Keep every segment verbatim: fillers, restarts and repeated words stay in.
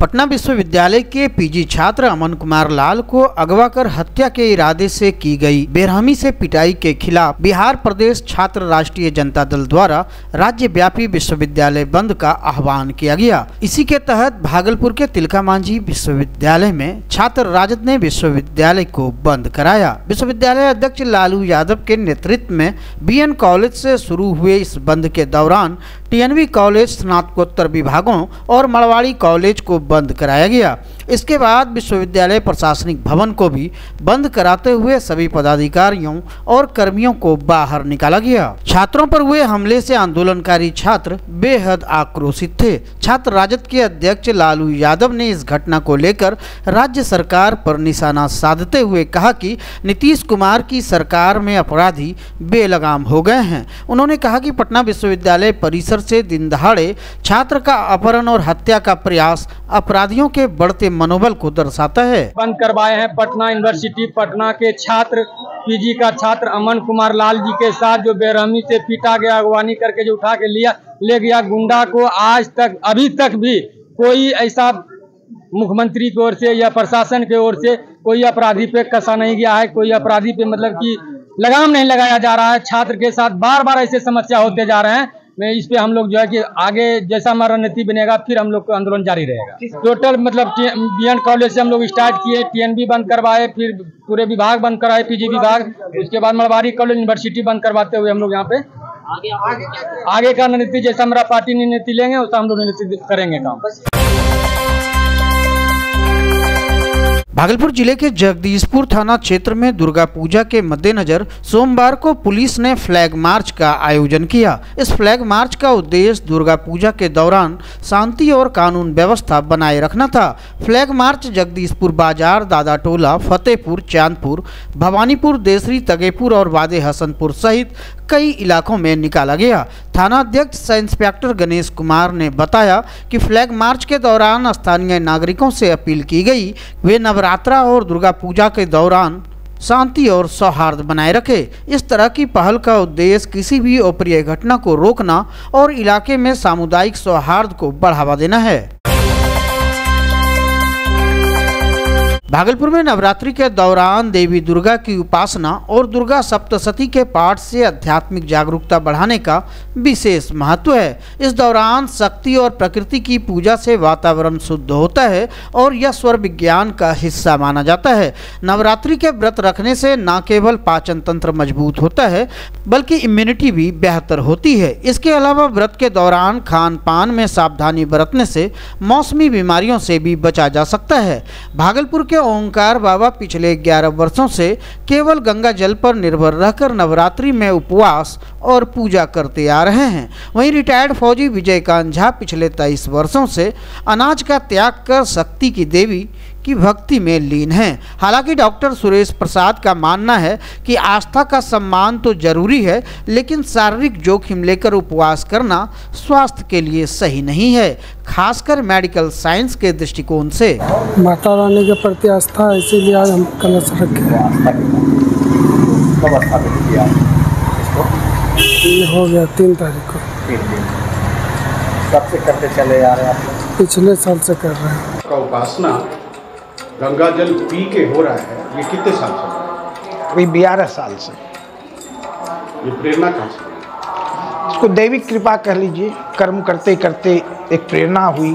पटना विश्वविद्यालय के पीजी छात्र अमन कुमार लाल को अगवा कर हत्या के इरादे से की गई बेरहमी से पिटाई के खिलाफ बिहार प्रदेश छात्र राष्ट्रीय जनता दल द्वारा राज्यव्यापी विश्वविद्यालय बंद का आह्वान किया गया। इसी के तहत भागलपुर के तिलकामांझी विश्वविद्यालय में छात्र राजद ने विश्वविद्यालय को बंद कराया। विश्वविद्यालय अध्यक्ष लालू यादव के नेतृत्व में बीएन कॉलेज से शुरू हुए इस बंद के दौरान टीएनबी कॉलेज, स्नातकोत्तर विभागों और मारवाड़ी कॉलेज को बंद कराया गया। इसके बाद विश्वविद्यालय प्रशासनिक भवन को भी बंद कराते हुए सभी पदाधिकारियों और कर्मियों को बाहर निकाला गया। छात्रों पर हुए हमले से आंदोलनकारी छात्र बेहद आक्रोशित थे। छात्र राजद के अध्यक्ष लालू यादव ने इस घटना को लेकर राज्य सरकार पर निशाना साधते हुए कहा कि नीतीश कुमार की सरकार में अपराधी बेलगाम हो गए हैं। उन्होंने कहा कि पटना विश्वविद्यालय परिसर से दिन दहाड़े छात्र का अपहरण और हत्या का प्रयास अपराधियों के बढ़ते मनोबल को दर्शाता है। बंद करवाए हैं पटना यूनिवर्सिटी। पटना के छात्र पीजी का छात्र अमन कुमार लाल जी के साथ जो बेरहमी से पीटा गया, अगवानी करके जो उठा के लिया ले गया गुंडा को आज तक अभी तक भी कोई ऐसा मुख्यमंत्री की ओर से या प्रशासन की ओर से कोई अपराधी पे कसा नहीं गया है, कोई अपराधी पे मतलब कि लगाम नहीं लगाया जा रहा है। छात्र के साथ बार बार ऐसे समस्या होते जा रहे हैं। मैं इस पे हम लोग जो है कि आगे जैसा हमारा रणनीति बनेगा फिर हम लोग को आंदोलन जारी रहेगा। टोटल मतलब बीएन कॉलेज से हम लोग स्टार्ट किए, टीएनबी बंद करवाए, फिर पूरे विभाग बंद कराए, पीजी विभाग, उसके बाद मारवाड़ी कॉलेज यूनिवर्सिटी बंद करवाते हुए हम लोग यहाँ पे आगे, आगे, आगे का रणनीति जैसा हमारा पार्टी रणनीति लेंगे उसका हम लोग रणनीति करेंगे काम। भागलपुर जिले के जगदीशपुर थाना क्षेत्र में दुर्गा पूजा के मद्देनजर सोमवार को पुलिस ने फ्लैग मार्च का आयोजन किया। इस फ्लैग मार्च का उद्देश्य दुर्गा पूजा के दौरान शांति और कानून व्यवस्था बनाए रखना था। फ्लैग मार्च जगदीशपुर बाजार, दादा टोला, फतेहपुर, चांदपुर, भवानीपुर, देसरी, तगेपुर और वादे हसनपुर सहित कई इलाकों में निकाला गया। थाना अध्यक्ष सह इंस्पेक्टर गणेश कुमार ने बताया कि फ्लैग मार्च के दौरान स्थानीय नागरिकों से अपील की गई वे नवरात्रा और दुर्गा पूजा के दौरान शांति और सौहार्द बनाए रखे। इस तरह की पहल का उद्देश्य किसी भी अप्रिय घटना को रोकना और इलाके में सामुदायिक सौहार्द को बढ़ावा देना है। भागलपुर में नवरात्रि के दौरान देवी दुर्गा की उपासना और दुर्गा सप्तशती के पाठ से आध्यात्मिक जागरूकता बढ़ाने का विशेष महत्व है। इस दौरान शक्ति और प्रकृति की पूजा से वातावरण शुद्ध होता है और यह स्वर विज्ञान का हिस्सा माना जाता है। नवरात्रि के व्रत रखने से न केवल पाचन तंत्र मजबूत होता है बल्कि इम्यूनिटी भी बेहतर होती है। इसके अलावा व्रत के दौरान खान पान में सावधानी बरतने से मौसमी बीमारियों से भी बचा जा सकता है। भागलपुर के ओंकार बाबा पिछले ग्यारह वर्षों से केवल गंगा जल पर निर्भर रहकर नवरात्रि में उपवास और पूजा करते आ रहे हैं। वहीं रिटायर्ड फौजी विजयकांत झा पिछले तेईस वर्षों से अनाज का त्याग कर शक्ति की देवी की भक्ति में लीन हैं। हालांकि डॉक्टर सुरेश प्रसाद का मानना है कि आस्था का सम्मान तो जरूरी है लेकिन शारीरिक जोखिम लेकर उपवास करना स्वास्थ्य के लिए सही नहीं है, खासकर मेडिकल साइंस के दृष्टिकोण से। माता रानी के प्रति आस्था है, इसीलिए आज हम कलश रखे हो गया तीन तारीख को। कब से करते चले आ रहे हैं? पिछले साल से कर रहे हैं। उपासना गंगा जल पी के हो रहा है, ये कितने साल से? अभी ग्यारह साल से। ये प्रेरणा कहाँ से? इसको दैविक कृपा कह लीजिए। कर्म करते करते एक प्रेरणा हुई,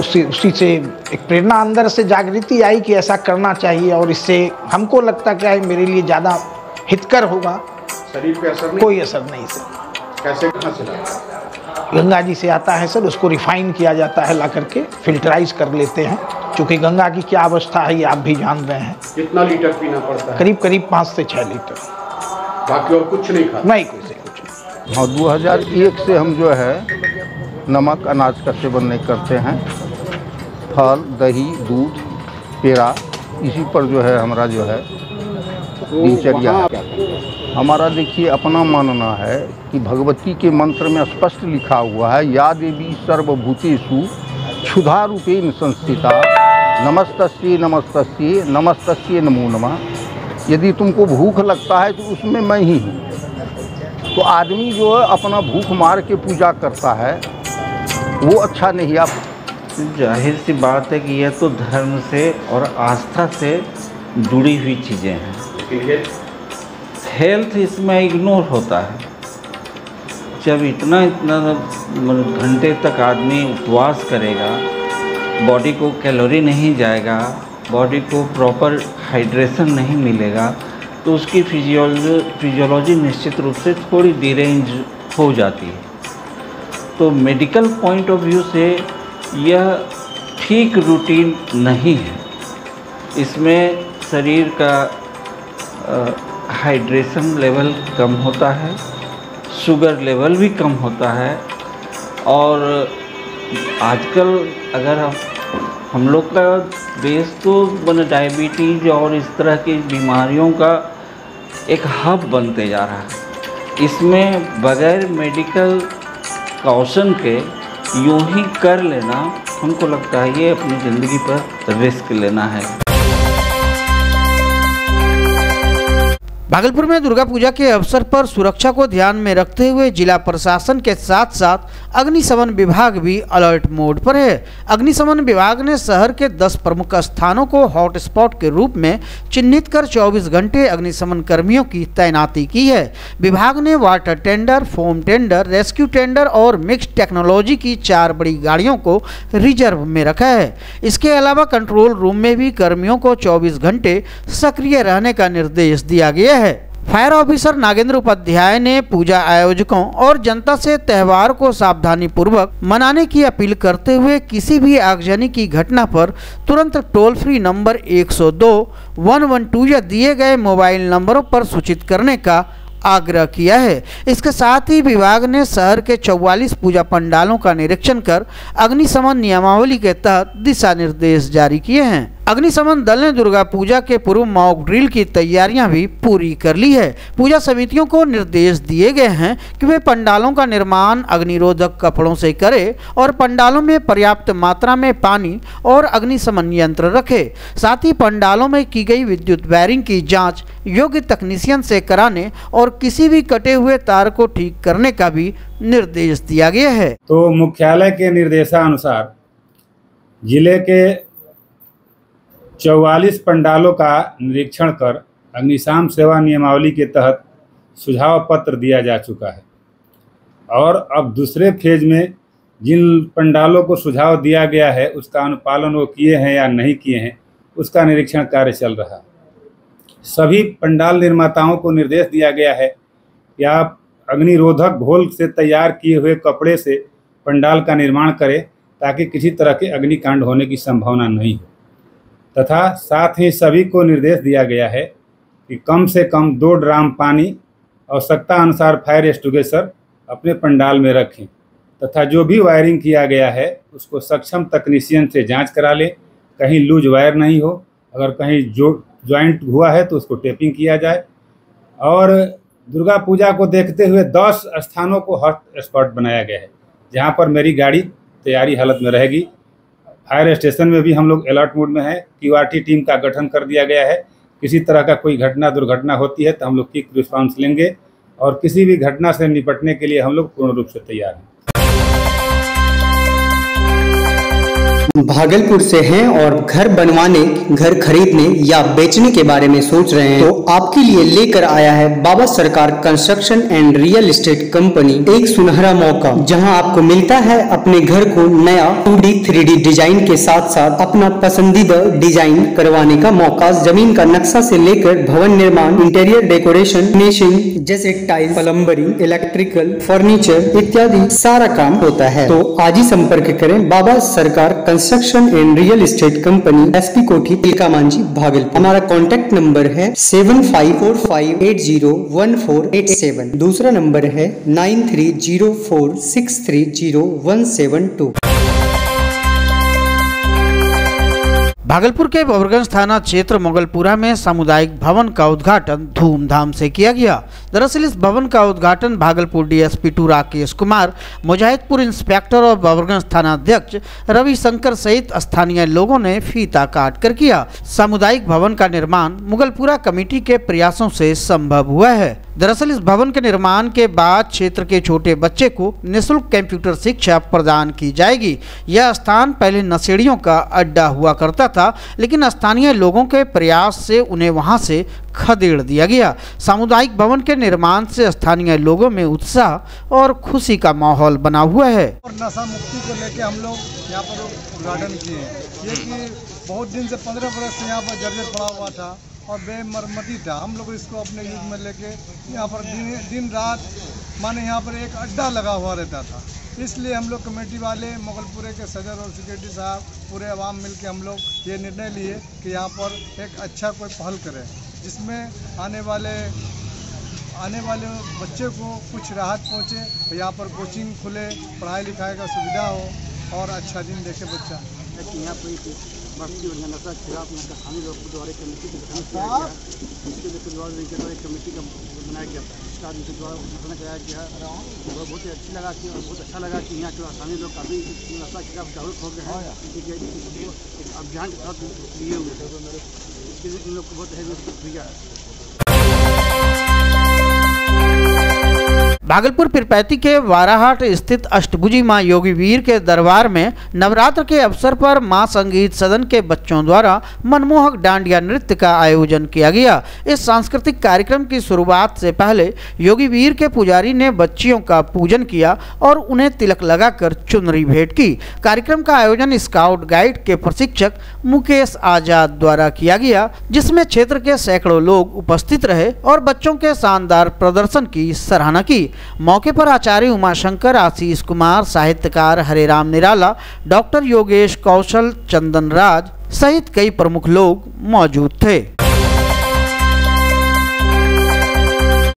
उसी उसी से एक प्रेरणा अंदर से जागृति आई कि ऐसा करना चाहिए और इससे हमको लगता क्या है मेरे लिए ज़्यादा हितकर होगा। शरीर पे असर नहीं? कोई असर नहीं सर। कैसे, कहाँ से लाता? गंगा जी से आता है सर। उसको रिफाइन किया जाता है, ला करके फिल्टराइज कर लेते हैं। चूँकि गंगा की क्या अवस्था है ये आप भी जान रहे हैं। कितना लीटर पीना पड़ता है? करीब करीब पाँच से छः लीटर। बाकी और कुछ नहीं खाता? नहीं, कुछ नहीं, कुछ। और दो हज़ार एक से हम जो है नमक अनाज का सेवन नहीं करते हैं। फल, दही, दूध, पेड़ा, इसी पर जो है हमारा जो है दिनचर्या। हमारा देखिए अपना मानना है कि भगवती के मंत्र में स्पष्ट लिखा हुआ है, या देवी सर्वभूतेषु क्षुधा रूपेण संस्थिता नमस्तस्ये नमस्तस्ये नमस्तस्ये नमो नमः। यदि तुमको भूख लगता है तो उसमें मैं ही हूँ। तो आदमी जो है अपना भूख मार के पूजा करता है वो अच्छा नहीं। आप जाहिर सी बात है कि यह तो धर्म से और आस्था से जुड़ी हुई चीज़ें हैं। हेल्थ इसमें इग्नोर होता है। जब इतना इतना घंटे तक आदमी उपवास करेगा, बॉडी को कैलोरी नहीं जाएगा, बॉडी को प्रॉपर हाइड्रेशन नहीं मिलेगा, तो उसकी फिजियोलॉजी फिजियोलॉजी निश्चित रूप से थोड़ी डिरेंज हो जाती है। तो मेडिकल पॉइंट ऑफ व्यू से यह ठीक रूटीन नहीं है। इसमें शरीर का हाइड्रेशन लेवल कम होता है, शुगर लेवल भी कम होता है। और आजकल अगर हम हम लोग का बेस तो बने डायबिटीज़ और इस तरह की बीमारियों का एक हब बनते जा रहा है। इसमें बगैर मेडिकल कॉशन के यूं ही कर लेना, हमको लगता है ये अपनी ज़िंदगी पर रिस्क लेना है। भागलपुर में दुर्गा पूजा के अवसर पर सुरक्षा को ध्यान में रखते हुए जिला प्रशासन के साथ साथ अग्निशमन विभाग भी अलर्ट मोड पर है। अग्निशमन विभाग ने शहर के दस प्रमुख स्थानों को हॉटस्पॉट के रूप में चिन्हित कर चौबीस घंटे अग्निशमन कर्मियों की तैनाती की है। विभाग ने water tender, foam tender, rescue tender और मिक्स टेक्नोलॉजी की चार बड़ी गाड़ियों को रिजर्व में रखा है। इसके अलावा कंट्रोल रूम में भी कर्मियों को चौबीस घंटे सक्रिय रहने का निर्देश दिया गया है। फायर ऑफिसर नागेंद्र उपाध्याय ने पूजा आयोजकों और जनता से त्यौहार को सावधानी पूर्वक मनाने की अपील करते हुए किसी भी आगजनी की घटना पर तुरंत टोल फ्री नंबर एक सौ दो एक सौ बारह या दिए गए मोबाइल नंबरों पर सूचित करने का आग्रह किया है। इसके साथ ही विभाग ने शहर के चौवालीस पूजा पंडालों का निरीक्षण कर अग्निशमन नियमावली के तहत दिशा निर्देश जारी किए हैं। अग्निशमन दल ने दुर्गा पूजा के पूर्व मॉक ड्रिल की तैयारियां भी पूरी कर ली है। पूजा समितियों को निर्देश दिए गए हैं कि वे पंडालों का निर्माण अग्निरोधक कपड़ों से करें और पंडालों में पर्याप्त मात्रा में पानी और अग्निशमन यंत्र रखें। साथ ही पंडालों में की गई विद्युत वायरिंग की जांच योग्य तकनीशियन से कराने और किसी भी कटे हुए तार को ठीक करने का भी निर्देश दिया गया है। तो मुख्यालय के निर्देशानुसार जिले के चौवालीस पंडालों का निरीक्षण कर अग्निशामक सेवा नियमावली के तहत सुझाव पत्र दिया जा चुका है और अब दूसरे फेज में जिन पंडालों को सुझाव दिया गया है उसका अनुपालन वो किए हैं या नहीं किए हैं उसका निरीक्षण कार्य चल रहा है। सभी पंडाल निर्माताओं को निर्देश दिया गया है कि आप अग्निरोधक घोल से तैयार किए हुए कपड़े से पंडाल का निर्माण करें ताकि किसी तरह के अग्निकांड होने की संभावना नहीं हो। तथा साथ ही सभी को निर्देश दिया गया है कि कम से कम दो ड्राम पानी आवश्यकता अनुसार फायर एक्सटिंग्विशर अपने पंडाल में रखें तथा जो भी वायरिंग किया गया है उसको सक्षम तकनीशियन से जांच करा लें, कहीं लूज वायर नहीं हो, अगर कहीं जो ज्वाइंट हुआ है तो उसको टेपिंग किया जाए। और दुर्गा पूजा को देखते हुए दस स्थानों को हॉटस्पॉट बनाया गया है जहाँ पर मेरी गाड़ी तैयारी हालत में रहेगी। फायर स्टेशन में भी हम लोग अलर्ट मोड में हैं। क्यूआरटी टीम का गठन कर दिया गया है। किसी तरह का कोई घटना दुर्घटना होती है तो हम लोग क्विक रिस्पॉन्स लेंगे और किसी भी घटना से निपटने के लिए हम लोग पूर्ण रूप से तैयार हैं। भागलपुर से हैं और घर बनवाने, घर खरीदने या बेचने के बारे में सोच रहे हैं तो आपके लिए लेकर आया है Baba Sarkar construction and real estate company एक सुनहरा मौका, जहां आपको मिलता है अपने घर को नया two D three D design के साथ साथ अपना पसंदीदा डिजाइन करवाने का मौका। जमीन का नक्शा से लेकर भवन निर्माण, इंटीरियर डेकोरेशन, फिनिशिंग जैसे टाइल, प्लम्बरिंग, इलेक्ट्रिकल, फर्नीचर इत्यादि सारा काम होता है। तो आज ही संपर्क करें Baba Sarkar construction and real estate company, SP Kothi, Tilkamanjhi, Bhagalpur. हमारा कॉन्टेक्ट नंबर है seven five four five eight zero one four eight seven. दूसरा नंबर है nine three zero four six three zero one seven two. Bhagalpur के बहरगंज थाना क्षेत्र मुगलपुरा में सामुदायिक भवन का उद्घाटन धूमधाम से किया गया। दरअसल इस भवन का उद्घाटन Bhagalpur DSP two Rakesh Kumar, Mujahidpur inspector और बहरगंज थानाध्यक्ष रवि रविशंकर सहित स्थानीय लोगों ने फीता काट कर किया। सामुदायिक भवन का निर्माण मुगलपुरा कमेटी के प्रयासों से संभव हुआ है। दरअसल इस भवन के निर्माण के बाद क्षेत्र के छोटे बच्चे को निःशुल्क कंप्यूटर शिक्षा प्रदान की जाएगी। यह स्थान पहले नशेड़ियों का अड्डा हुआ करता था, लेकिन स्थानीय लोगों के प्रयास से उन्हें वहां से खदेड़ दिया गया। सामुदायिक भवन के निर्माण से स्थानीय लोगों में उत्साह और खुशी का माहौल बना हुआ है। और नशा मुक्ति को लेकर हम लोग यहाँ पर उद्घाटन किए ये कि बहुत दिन से पंद्रह वर्ष से यहाँ पर जर्जर पड़ा हुआ था और बेमरमती था। हम लोग इसको अपने युग में लेके यहाँ पर दिन, दिन रात माने यहाँ पर एक अड्डा लगा हुआ रहता था। इसलिए हम लोग कमेटी वाले, मुगलपुरे के सदर और सेक्रेटरी साहब, पूरे अवाम मिलके हम लोग ये निर्णय लिए कि यहाँ पर एक अच्छा कोई पहल करें जिसमें आने वाले आने वाले बच्चे को कुछ राहत पहुँचे। यहाँ पर कोचिंग खुले, पढ़ाई लिखाई का सुविधा हो और अच्छा दिन देखे बच्चा। यहाँ पर नशा खिलाफ स्थानीय लोगों के द्वारा कमेटी का गठन किया गया, जिसके लिए परिवार के द्वारा एक कमेटी का बनाया गया था, जिसका उनके द्वारा गठन कराया गया। बहुत ही अच्छी लगा कि और बहुत अच्छा लगा कि यहाँ के स्थानीय लोग काफ़ी नशा के खिलाफ जागरूक हो गए हैं। एक अभियान के साथ लिए हुए थे, इसके लिए उन लोग को बहुत अहमियत दिया है। भागलपुर पीरपैती के वाराहाट स्थित अष्टभुजी मां योगीवीर के दरबार में नवरात्र के अवसर पर मां संगीत सदन के बच्चों द्वारा मनमोहक डांडिया नृत्य का आयोजन किया गया। इस सांस्कृतिक कार्यक्रम की शुरुआत से पहले योगीवीर के पुजारी ने बच्चियों का पूजन किया और उन्हें तिलक लगाकर चुनरी भेंट की। कार्यक्रम का आयोजन स्काउट गाइड के प्रशिक्षक मुकेश आजाद द्वारा किया गया, जिसमें क्षेत्र के सैकड़ों लोग उपस्थित रहे और बच्चों के शानदार प्रदर्शन की सराहना की। मौके पर आचार्य उमाशंकर, आशीष कुमार, साहित्यकार हरे राम निराला, डॉक्टर योगेश कौशल, चंदनराज सहित कई प्रमुख लोग मौजूद थे।